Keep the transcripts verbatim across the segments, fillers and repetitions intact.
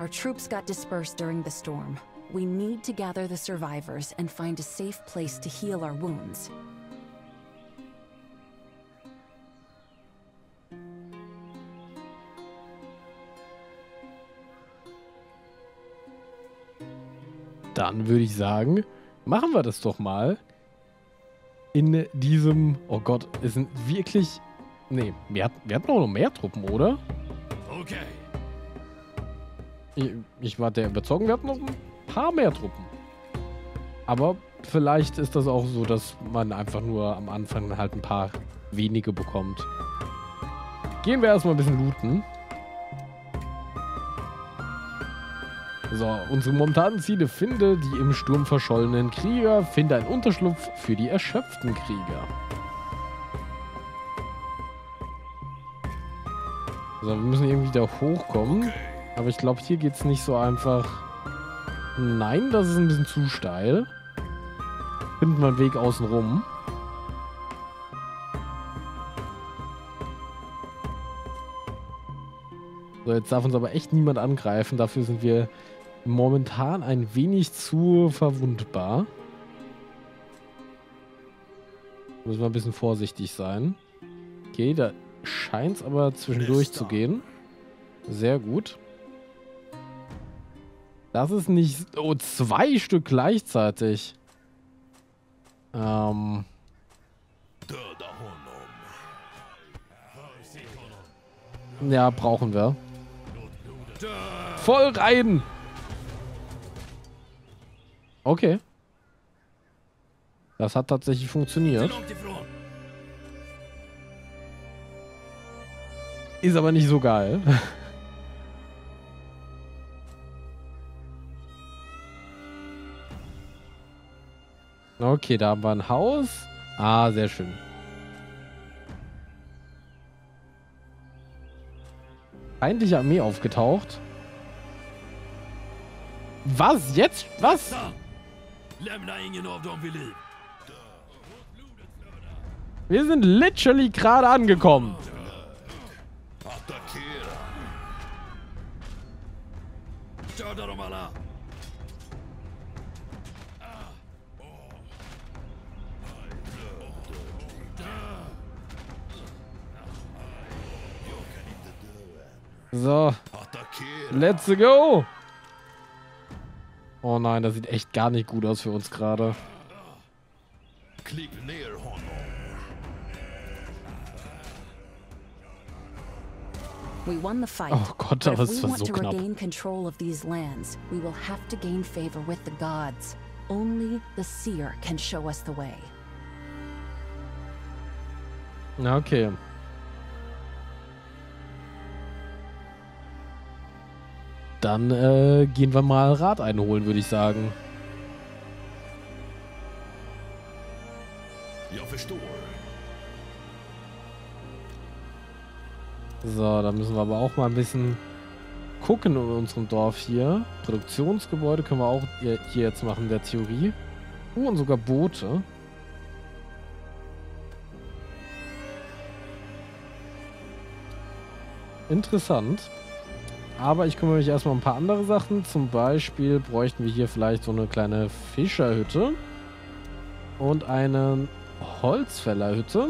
Our troops got dispersed during the storm. We need to gather the survivors and find a safe place to heal our wounds. Dann würde ich sagen, machen wir das doch mal in diesem... Oh Gott, es sind wirklich... Nee, wir, wir hatten auch noch mehr Truppen, oder? Okay. Ich, ich war der überzeugt, wir hatten noch ein paar mehr Truppen. Aber vielleicht ist das auch so, dass man einfach nur am Anfang halt ein paar wenige bekommt. Gehen wir erstmal ein bisschen looten. So, unsere momentanen Ziele: finde die im Sturm verschollenen Krieger, finde einen Unterschlupf für die erschöpften Krieger. So, wir müssen irgendwie da hochkommen, aber ich glaube, hier geht es nicht so einfach. Nein, das ist ein bisschen zu steil. Findet man einen Weg außen rum. So, jetzt darf uns aber echt niemand angreifen, dafür sind wir momentan ein wenig zu verwundbar. Müssen wir ein bisschen vorsichtig sein. Okay, da scheint es aber zwischendurch zu gehen. Sehr gut. Das ist nicht... Oh, zwei Stück gleichzeitig. Ähm... Ja, brauchen wir. Voll rein! Okay. Das hat tatsächlich funktioniert. Ist aber nicht so geil. Okay, da haben wir ein Haus. Ah, sehr schön. Feindliche Armee aufgetaucht. Was? Jetzt? Was? Wir sind literally gerade angekommen. So, let's go! Oh nein, das sieht echt gar nicht gut aus für uns gerade. Oh Gott, aber es war so knapp. Na okay. Dann äh, gehen wir mal Rat einholen, würde ich sagen. So, da müssen wir aber auch mal ein bisschen gucken in unserem Dorf hier. Produktionsgebäude können wir auch hier jetzt machen in der Theorie. Oh, und sogar Boote. Interessant. Aber ich kümmere mich erstmal um ein paar andere Sachen. Zum Beispiel bräuchten wir hier vielleicht so eine kleine Fischerhütte. Und eine Holzfällerhütte.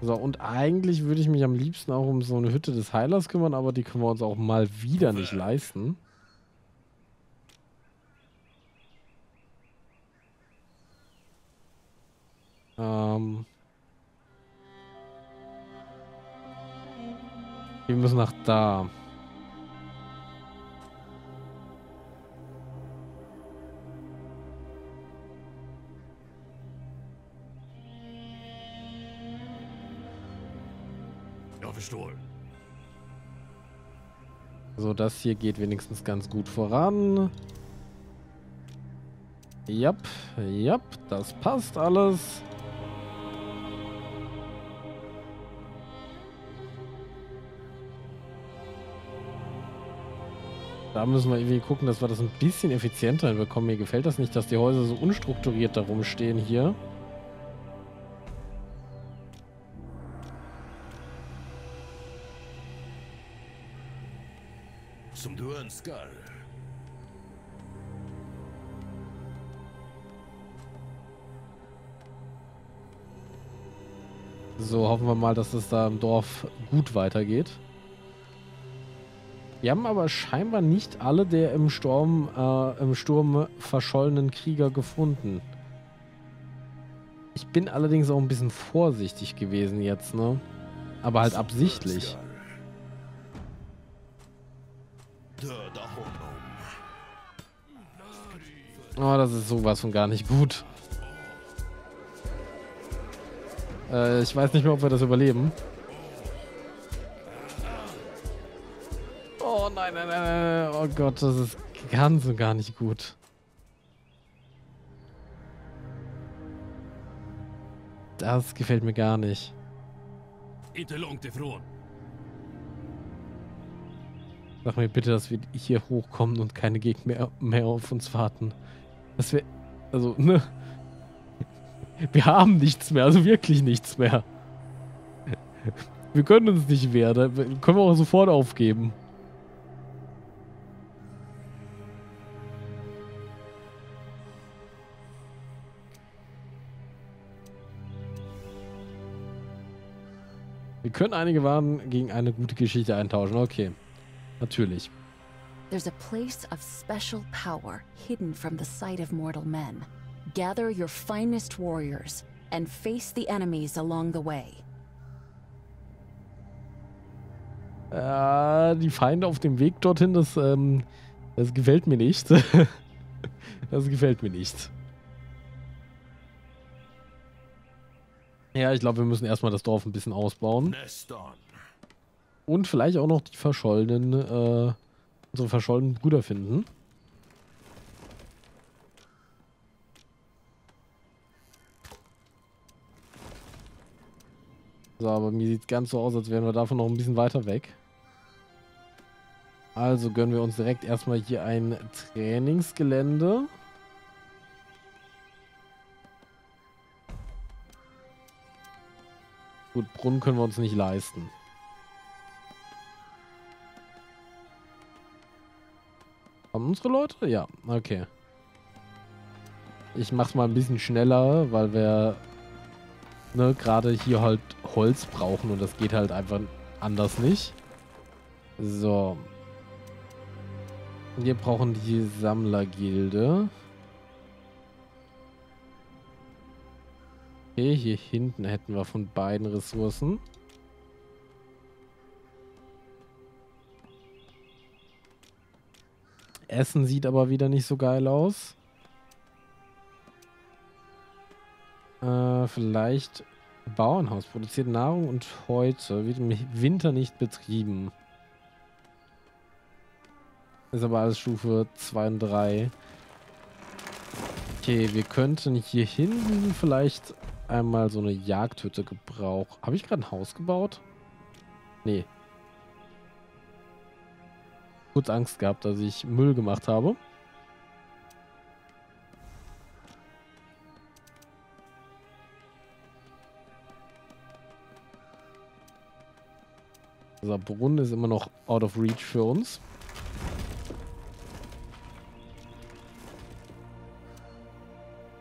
So, und eigentlich würde ich mich am liebsten auch um so eine Hütte des Heilers kümmern, aber die können wir uns auch mal wieder nicht leisten. Ähm... Wir müssen nach da. So, das hier geht wenigstens ganz gut voran. Jap, jap, das passt alles. Da müssen wir irgendwie gucken, dass wir das ein bisschen effizienter hinbekommen. Mir gefällt das nicht, dass die Häuser so unstrukturiert da rumstehen hier. som du önskar. So, hoffen wir mal, dass es da im Dorf gut weitergeht. Wir haben aber scheinbar nicht alle der im Sturm, äh, im Sturm verschollenen Krieger gefunden. Ich bin allerdings auch ein bisschen vorsichtig gewesen jetzt, ne? Aber halt absichtlich. Oh, das ist sowas von gar nicht gut. Äh, ich weiß nicht mehr, ob wir das überleben. Oh nein, nein, nein, nein, oh Gott, das ist ganz und gar nicht gut. Das gefällt mir gar nicht. Sag mir bitte, dass wir hier hochkommen und keine Gegner mehr, mehr auf uns warten. Dass wir, also, ne? Wir haben nichts mehr, also wirklich nichts mehr. Wir können uns nicht mehr, da können wir auch sofort aufgeben. Wir können einige Waren gegen eine gute Geschichte eintauschen. Okay. Natürlich. There's a place of special power hidden from the sight of mortal men. Gather your finest warriors and face the enemies along the way. Äh, die Feinde auf dem Weg dorthin, das, ähm, das gefällt mir nicht. Das gefällt mir nicht. Ja, ich glaube, wir müssen erstmal das Dorf ein bisschen ausbauen. Und vielleicht auch noch die verschollenen, äh, unsere verschollenen Brüder finden. So, aber mir sieht es ganz so aus, als wären wir davon noch ein bisschen weiter weg. Also gönnen wir uns direkt erstmal hier ein Trainingsgelände. Gut, Brunnen können wir uns nicht leisten. Haben unsere Leute? Ja, okay. Ich mach's mal ein bisschen schneller, weil wir ne, gerade hier halt Holz brauchen und das geht halt einfach anders nicht. So. Wir brauchen die Sammlergilde. Okay, hier hinten hätten wir von beiden Ressourcen. Essen sieht aber wieder nicht so geil aus. Äh, vielleicht Bauernhaus. Produziert Nahrung und Häute. Wird im Winter nicht betrieben. Ist aber alles Stufe zwei und drei. Okay, wir könnten hier hinten vielleicht einmal so eine Jagdhütte gebrauchen. Habe ich gerade ein Haus gebaut? Nee. Kurz Angst gehabt, dass ich Müll gemacht habe. Unser Brunnen ist immer noch out of reach für uns.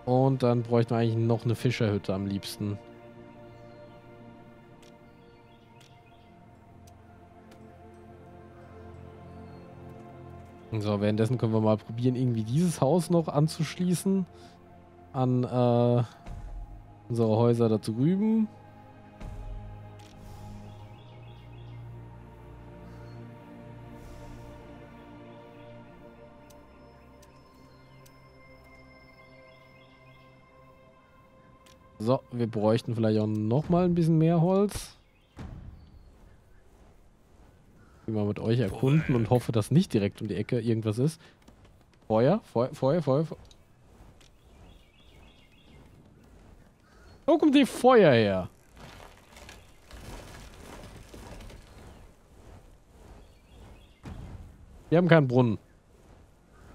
Und dann bräuchten wir eigentlich noch eine Fischerhütte am liebsten. So, währenddessen können wir mal probieren, irgendwie dieses Haus noch anzuschließen an äh, unsere Häuser da drüben. So, wir bräuchten vielleicht auch nochmal ein bisschen mehr Holz. Ich will mal mit euch erkunden und hoffe, dass nicht direkt um die Ecke irgendwas ist. Feuer, Feuer, Feuer, Feuer. Wo kommt die Feuer her? Wir haben keinen Brunnen.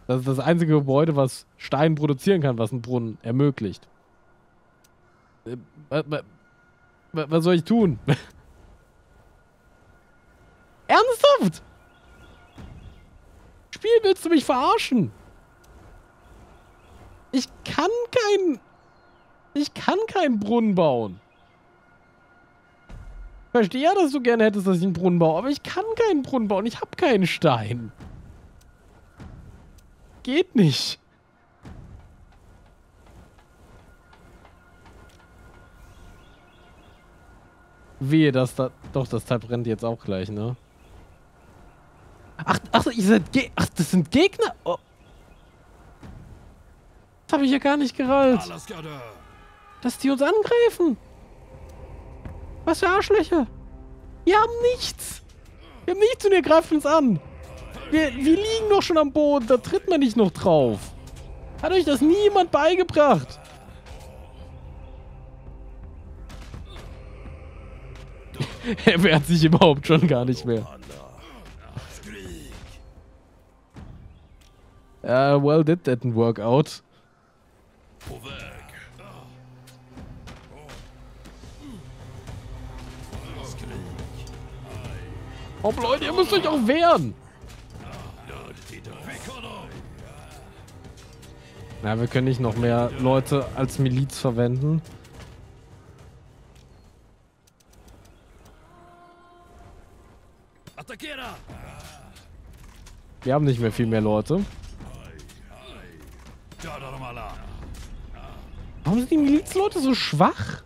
Das ist das einzige Gebäude, was Stein produzieren kann, was einen Brunnen ermöglicht. Was soll ich tun? Ernsthaft? Spiel, willst du mich verarschen? Ich kann keinen... Ich kann keinen Brunnen bauen. Ich verstehe ja, dass du gerne hättest, dass ich einen Brunnen baue, aber ich kann keinen Brunnen bauen. Ich habe keinen Stein. Geht nicht. Wehe, dass da... Doch, das Teil brennt jetzt auch gleich, ne? Ach, ach, ihr seid Ge ach das sind Gegner? Oh. Das habe ich ja gar nicht gerallt. Dass die uns angreifen. Was für Arschlöcher. Wir haben nichts. Wir haben nichts und ihr greift uns an. Wir, wir liegen doch schon am Boden. Da tritt man nicht noch drauf. Hat euch das niemand beigebracht? Er wehrt sich überhaupt schon gar nicht mehr. Uh, well, that didn't work out. Oh, Leute, ihr müsst euch auch wehren! Na, wir können nicht noch mehr Leute als Miliz verwenden. Wir haben nicht mehr viel mehr Leute. Warum sind die Milizleute so schwach?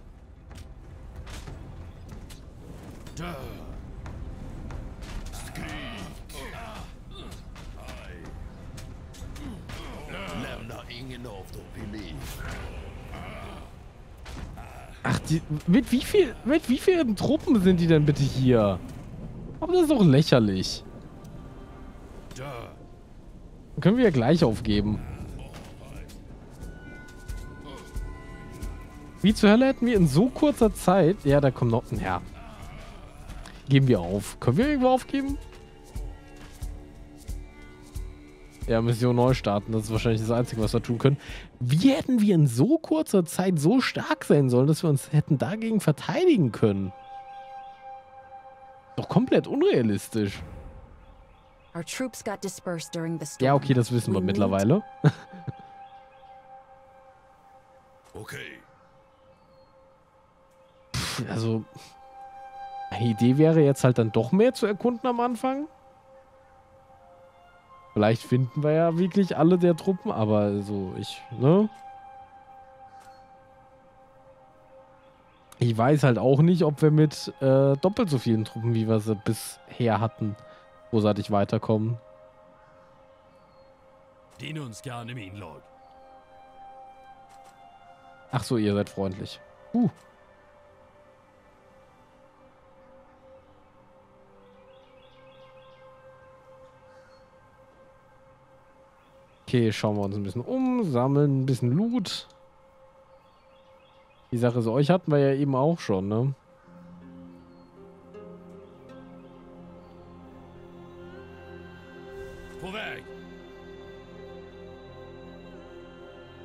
Ach, die, mit wie viel, mit wie vielen Truppen sind die denn bitte hier? Aber das ist doch lächerlich. Dann können wir ja gleich aufgeben. Wie zur Hölle hätten wir in so kurzer Zeit... Ja, da kommt noch ein Herr. Geben wir auf. Können wir irgendwo aufgeben? Ja, Mission neu starten. Das ist wahrscheinlich das Einzige, was wir tun können. Wie hätten wir in so kurzer Zeit so stark sein sollen, dass wir uns hätten dagegen verteidigen können? Doch komplett unrealistisch. Ja, okay, das wissen wir mittlerweile. Okay. Also, eine Idee wäre jetzt halt dann doch mehr zu erkunden am Anfang. Vielleicht finden wir ja wirklich alle der Truppen, aber so, ich, ne? Ich weiß halt auch nicht, ob wir mit äh, doppelt so vielen Truppen, wie wir sie bisher hatten, großartig weiterkommen. Ach so, ihr seid freundlich. Uh. Okay, schauen wir uns ein bisschen um, sammeln ein bisschen Loot. Die Sache ist, euch hatten wir ja eben auch schon, ne?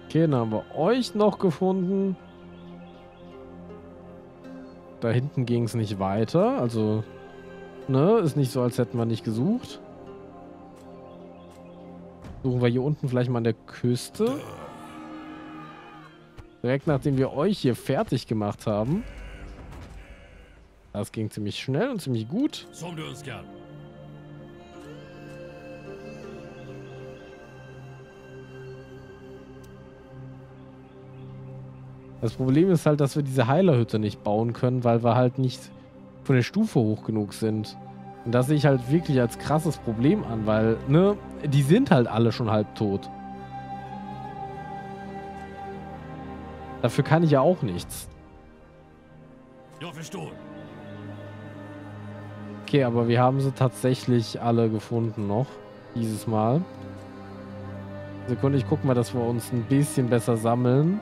Okay, dann haben wir euch noch gefunden. Da hinten ging es nicht weiter, also, ne, ist nicht so, als hätten wir nicht gesucht. Suchen wir hier unten vielleicht mal an der Küste. Direkt nachdem wir euch hier fertig gemacht haben. Das ging ziemlich schnell und ziemlich gut. Das Problem ist halt, dass wir diese Heilerhütte nicht bauen können, weil wir halt nicht von der Stufe hoch genug sind. Und das sehe ich halt wirklich als krasses Problem an, weil, ne, die sind halt alle schon halb tot. Dafür kann ich ja auch nichts. Okay, aber wir haben sie tatsächlich alle gefunden noch, dieses Mal. Sekunde, ich gucke mal, dass wir uns ein bisschen besser sammeln.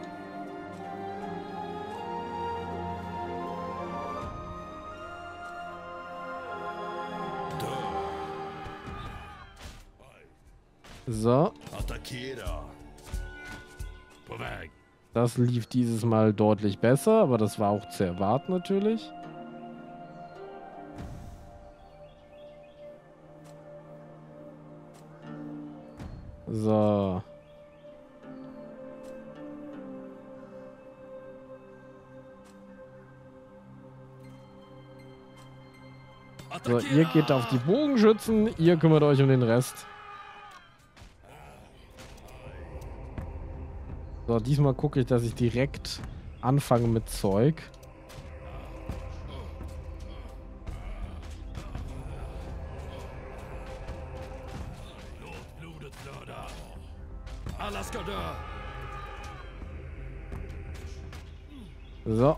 So. Das lief dieses Mal deutlich besser, aber das war auch zu erwarten natürlich. So. So, ihr geht auf die Bogenschützen, ihr kümmert euch um den Rest. So, diesmal gucke ich, dass ich direkt anfange mit Zeug. So.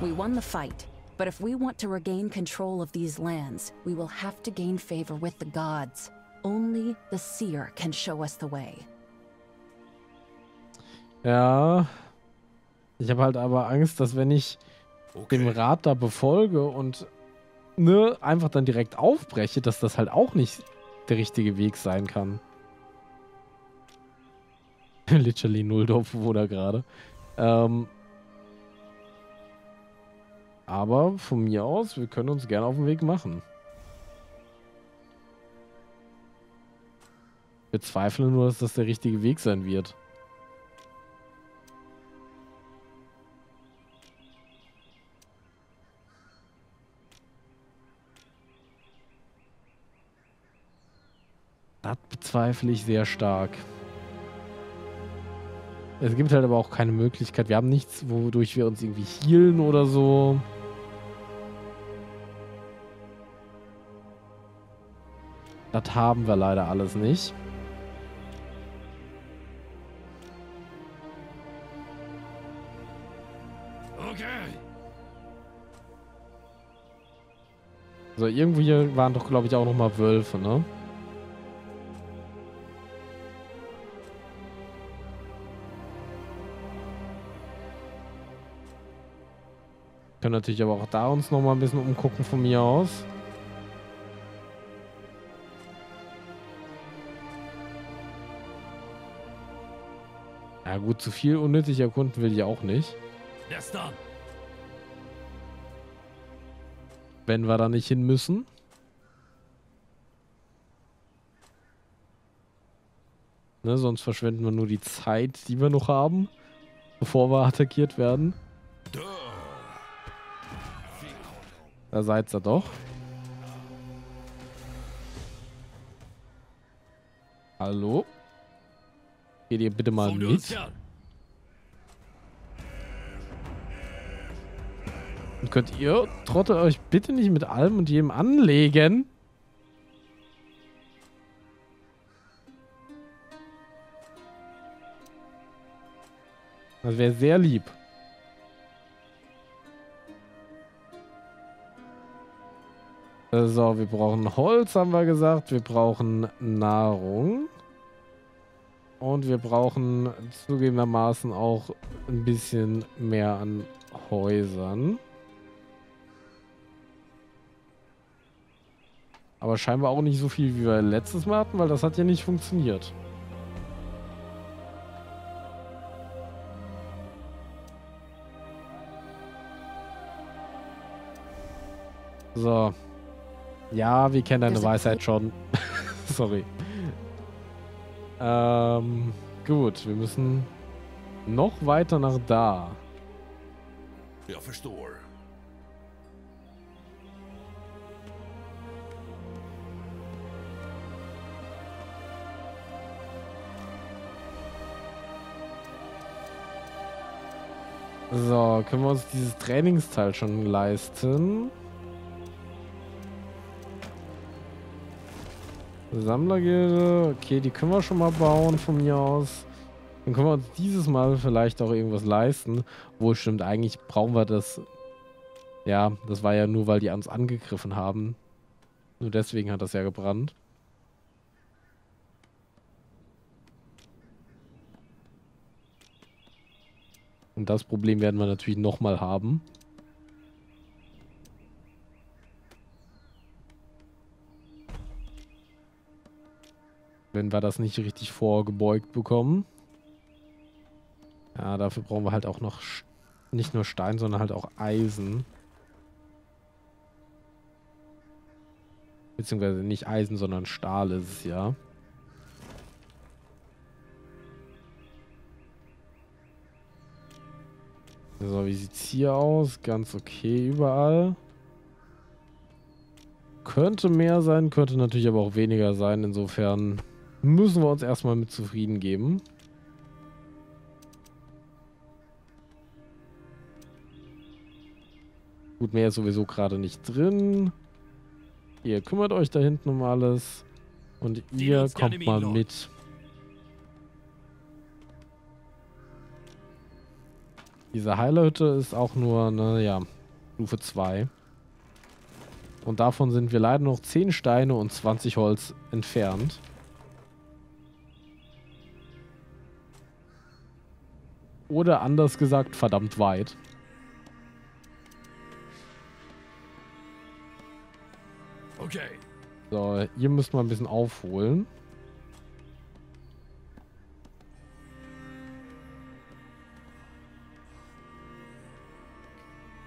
We won the fight. But if we want to regain control of these lands, we will have to gain favor with the gods. Only the seer can show us the way. Ja, ich habe halt aber Angst, dass wenn ich okay. dem Rat da befolge und ne, einfach dann direkt aufbreche, dass das halt auch nicht der richtige Weg sein kann. Literally null Dopfo da gerade. Ähm... Aber von mir aus, wir können uns gerne auf den Weg machen. Wir zweifeln nur, dass das der richtige Weg sein wird. Das bezweifle ich sehr stark. Es gibt halt aber auch keine Möglichkeit. Wir haben nichts, wodurch wir uns irgendwie healen oder so. Das haben wir leider alles nicht. Okay. So, irgendwo hier waren doch, glaube ich, auch nochmal Wölfe, ne? Können natürlich aber auch da uns nochmal ein bisschen umgucken von mir aus. Ja gut, zu viel unnötig erkunden will ich auch nicht. Wenn wir da nicht hin müssen. Ne, sonst verschwenden wir nur die Zeit, die wir noch haben, bevor wir attackiert werden. Da seid's ja doch. Hallo? Geht ihr bitte mal mit? Und könnt ihr Trottel euch bitte nicht mit allem und jedem anlegen? Das wäre sehr lieb. So, wir brauchen Holz, haben wir gesagt. Wir brauchen Nahrung. Und wir brauchen zugegebenermaßen auch ein bisschen mehr an Häusern. Aber scheinbar auch nicht so viel, wie wir letztes Mal hatten, weil das hat ja nicht funktioniert. So. Ja, wir kennen deine Weisheit schon. Sorry. Ähm, gut, wir müssen noch weiter nach da. Ja, verstehe. So, können wir uns dieses Trainingsteil schon leisten? Sammlergilde, okay, die können wir schon mal bauen von mir aus. Dann können wir uns dieses Mal vielleicht auch irgendwas leisten. Wohl stimmt, eigentlich brauchen wir das. Ja, das war ja nur, weil die uns angegriffen haben. Nur deswegen hat das ja gebrannt. Und das Problem werden wir natürlich nochmal haben. Wenn wir das nicht richtig vorgebeugt bekommen. Ja, dafür brauchen wir halt auch noch nicht nur Stein, sondern halt auch Eisen. Beziehungsweise nicht Eisen, sondern Stahl ist es ja. So, wie sieht es hier aus? Ganz okay überall. Könnte mehr sein, könnte natürlich aber auch weniger sein. Insofern müssen wir uns erstmal mit zufrieden geben. Gut, mehr ist sowieso gerade nicht drin. Ihr kümmert euch da hinten um alles. Und ihr kommt mal mit. Diese Heilerhütte ist auch nur, naja, Stufe zwei. Und davon sind wir leider noch zehn Steine und zwanzig Holz entfernt. Oder anders gesagt, verdammt weit. Okay. So, hier müssen wir ein bisschen aufholen.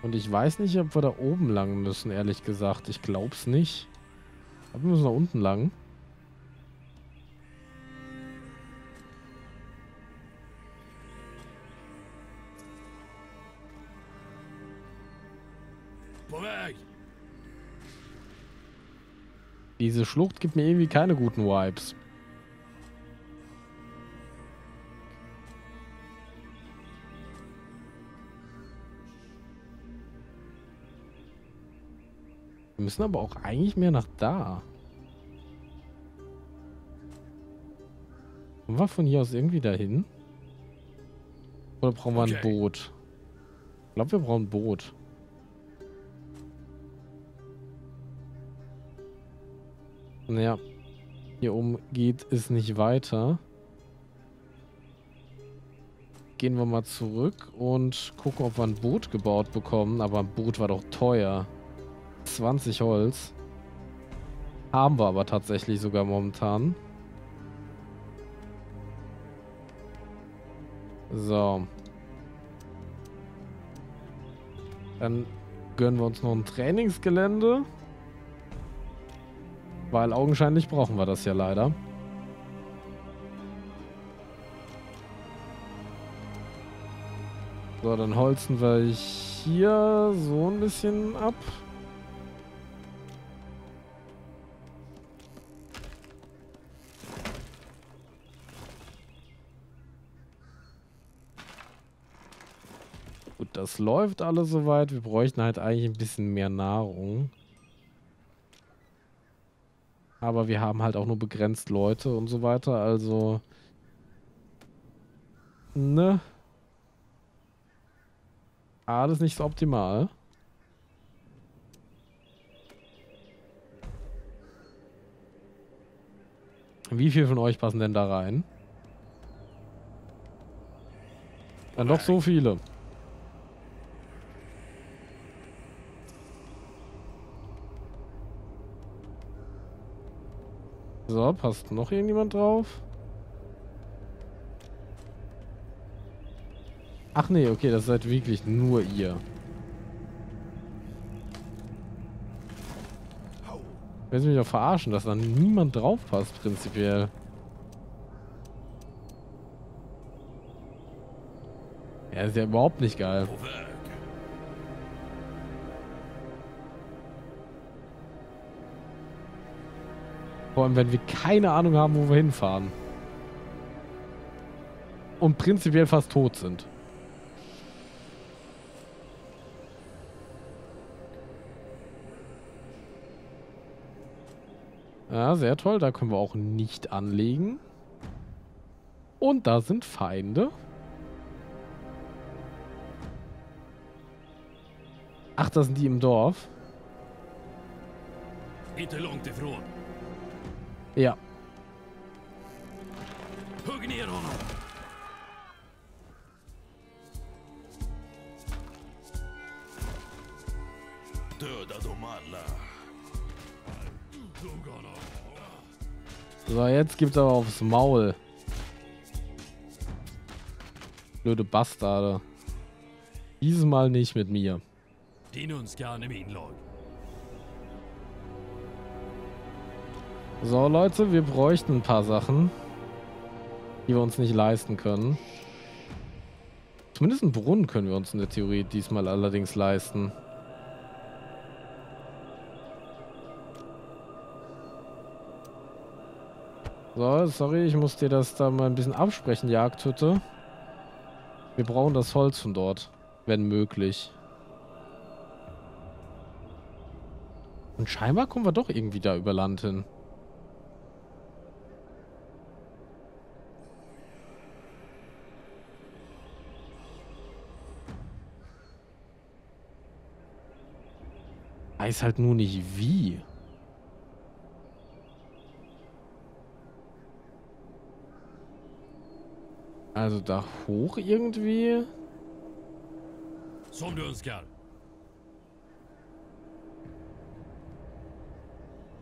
Und ich weiß nicht, ob wir da oben lang müssen, ehrlich gesagt. Ich glaub's nicht. Aber wir müssen da unten lang. Diese Schlucht gibt mir irgendwie keine guten Vibes. Wir müssen aber auch eigentlich mehr nach da. Kommen wir von hier aus irgendwie dahin? Oder brauchen wir okay. ein Boot? Ich glaube, wir brauchen ein Boot. Naja, hier oben geht es nicht weiter. Gehen wir mal zurück und gucken, ob wir ein Boot gebaut bekommen. Aber ein Boot war doch teuer. zwanzig Holz. Haben wir aber tatsächlich sogar momentan. So. Dann gönnen wir uns noch ein Trainingsgelände. Weil augenscheinlich brauchen wir das ja leider. So, dann holzen wir hier so ein bisschen ab. Das läuft alles soweit. Wir bräuchten halt eigentlich ein bisschen mehr Nahrung. Aber wir haben halt auch nur begrenzt Leute und so weiter. Also, ne? Alles nicht so optimal. Wie viel von euch passen denn da rein? Dann doch so viele. So, passt noch irgendjemand drauf? Ach nee, okay, das seid wirklich nur ihr. Willst du mich doch verarschen, dass da niemand drauf passt, prinzipiell. Ja, ist ja überhaupt nicht geil. Vor allem, wenn wir keine Ahnung haben, wo wir hinfahren. Und prinzipiell fast tot sind. Ja, sehr toll. Da können wir auch nicht anlegen. Und da sind Feinde. Ach, das sind die im Dorf. Ja. So, jetzt gibt's aber aufs Maul. Blöde Bastarde. Dieses Mal nicht mit mir. So, Leute, wir bräuchten ein paar Sachen, die wir uns nicht leisten können. Zumindest einen Brunnen können wir uns in der Theorie diesmal allerdings leisten. So, sorry, ich muss dir das da mal ein bisschen absprechen, Jagdhütte. Wir brauchen das Holz von dort, wenn möglich. Und scheinbar kommen wir doch irgendwie da über Land hin. Weiß halt nur nicht wie. Also da hoch irgendwie? Sollen wir uns gern.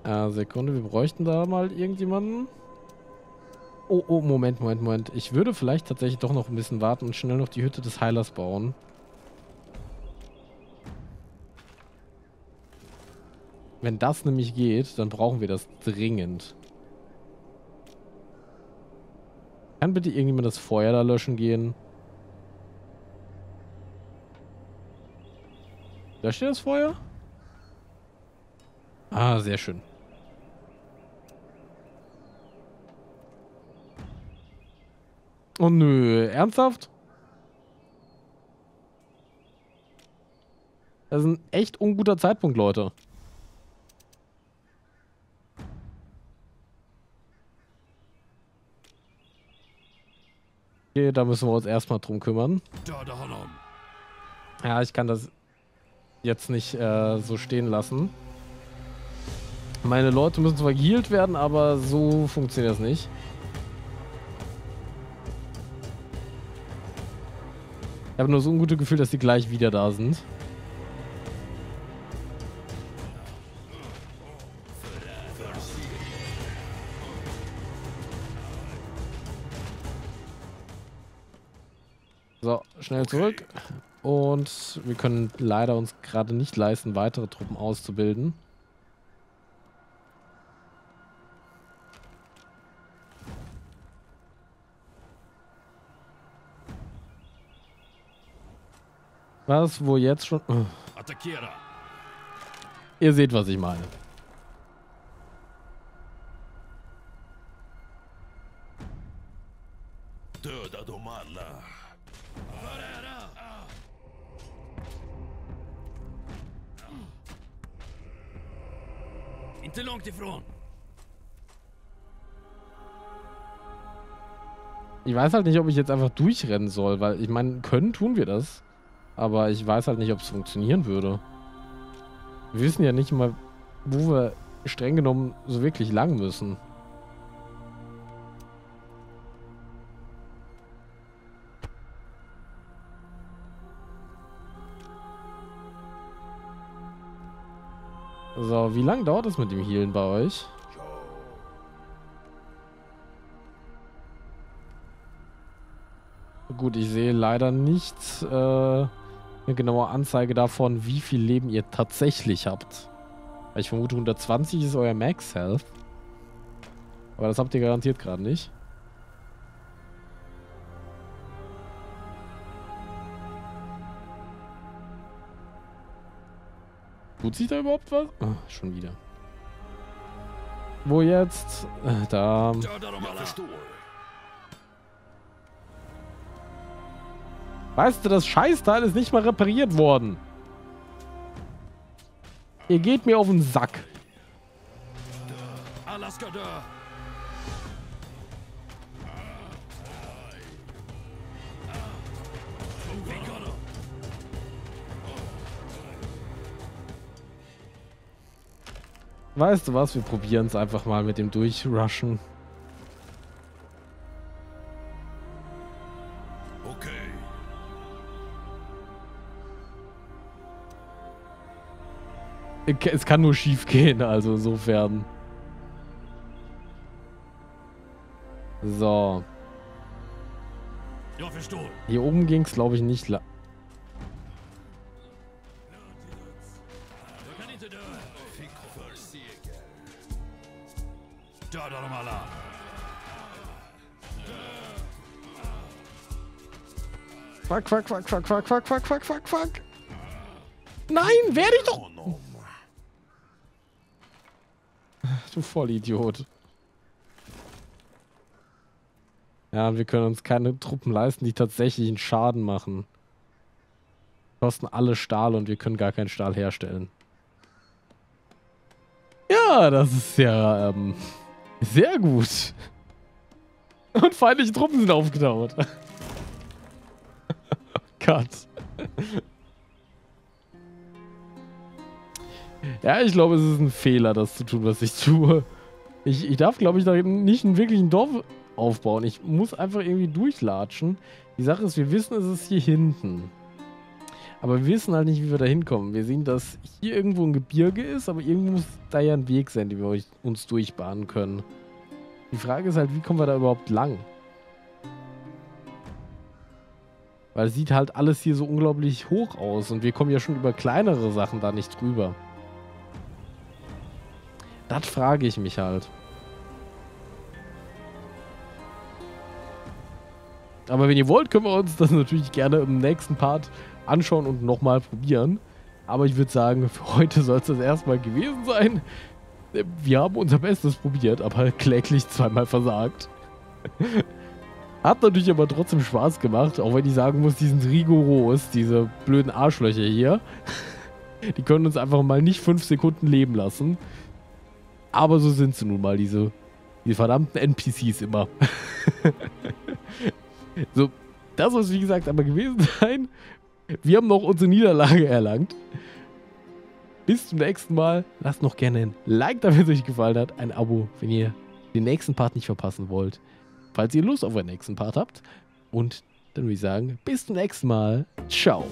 Ah, Sekunde, wir bräuchten da mal irgendjemanden. Oh, oh, Moment, Moment, Moment. Ich würde vielleicht tatsächlich doch noch ein bisschen warten und schnell noch die Hütte des Heilers bauen. Wenn das nämlich geht, dann brauchen wir das dringend. Kann bitte irgendjemand das Feuer da löschen gehen? Da steht das Feuer? Ah, sehr schön. Oh nö, ernsthaft? Das ist ein echt unguter Zeitpunkt, Leute. Okay, da müssen wir uns erstmal drum kümmern. Ja, ich kann das jetzt nicht äh, so stehen lassen. Meine Leute müssen zwar geheilt werden, aber so funktioniert das nicht. Ich habe nur so ein gutes Gefühl, dass die gleich wieder da sind. So, schnell zurück. Und wir können leider uns gerade nicht leisten, weitere Truppen auszubilden. Was, wo jetzt schon... Oh. Ihr seht, was ich meine. Inte långt ifrån. Ich weiß halt nicht, ob ich jetzt einfach durchrennen soll, weil ich meine, können tun wir das. Aber ich weiß halt nicht, ob es funktionieren würde. Wir wissen ja nicht mal, wo wir streng genommen so wirklich lang müssen. So, wie lange dauert es mit dem Healen bei euch? Gut, ich sehe leider nicht... Äh eine genaue Anzeige davon, wie viel Leben ihr tatsächlich habt. Ich vermute, hundertzwanzig ist euer Max Health. Aber das habt ihr garantiert gerade nicht. Tut sich da überhaupt was? Oh, schon wieder. Wo jetzt? Da. Weißt du, das Scheißteil ist nicht mal repariert worden. Ihr geht mir auf den Sack. Weißt du was? Wir probieren es einfach mal mit dem Durchrushen. Es kann nur schief gehen, also insofern. So. Hier oben ging es, glaube ich, nicht lang. dört doch nochmal ab. Fuck, fuck, fuck, fuck, fuck, fuck, fuck, fuck, fuck, fuck. Nein, werde ich doch. Du Vollidiot. Ja, wir können uns keine Truppen leisten, die tatsächlichen Schaden machen. Kosten alle Stahl und wir können gar keinen Stahl herstellen. Ja, das ist ja ähm, sehr gut. Und feindliche Truppen sind aufgedauert. Gott. Ja, ich glaube, es ist ein Fehler, das zu tun, was ich tue. Ich, ich darf, glaube ich, da nicht einen wirklichen Dorf aufbauen. Ich muss einfach irgendwie durchlatschen. Die Sache ist, wir wissen, es ist hier hinten. Aber wir wissen halt nicht, wie wir da hinkommen. Wir sehen, dass hier irgendwo ein Gebirge ist, aber irgendwo muss da ja ein Weg sein, den wir uns durchbahnen können. Die Frage ist halt, wie kommen wir da überhaupt lang? Weil es sieht halt alles hier so unglaublich hoch aus und wir kommen ja schon über kleinere Sachen da nicht drüber. Das frage ich mich halt. Aber wenn ihr wollt, können wir uns das natürlich gerne im nächsten Part anschauen und nochmal probieren. Aber ich würde sagen, für heute soll es das erstmal gewesen sein. Wir haben unser Bestes probiert, aber kläglich zweimal versagt. Hat natürlich aber trotzdem Spaß gemacht, auch wenn ich sagen muss, die sind rigoros, diese blöden Arschlöcher hier. Die können uns einfach mal nicht fünf Sekunden leben lassen. Aber so sind sie nun mal, diese, diese verdammten N P Cs immer. So, das soll es wie gesagt aber gewesen sein. Wir haben noch unsere Niederlage erlangt. Bis zum nächsten Mal. Lasst noch gerne ein Like da, wenn es euch gefallen hat. Ein Abo, wenn ihr den nächsten Part nicht verpassen wollt. Falls ihr Lust auf den nächsten Part habt. Und dann würde ich sagen, bis zum nächsten Mal. Ciao.